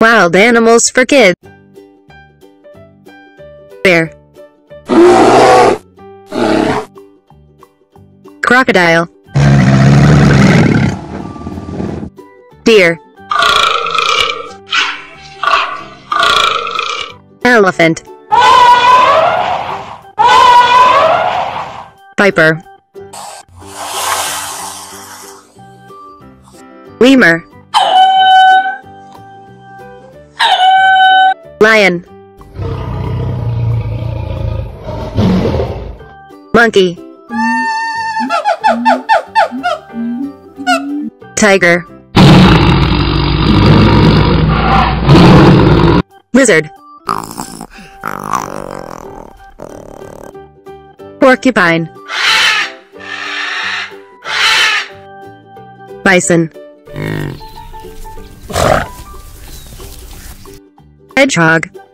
Wild animals for kids. Bear. Crocodile. Deer. Elephant. Piper. Lemur. Lion. Monkey. Tiger. Lizard. Porcupine. Bison. Hedgehog.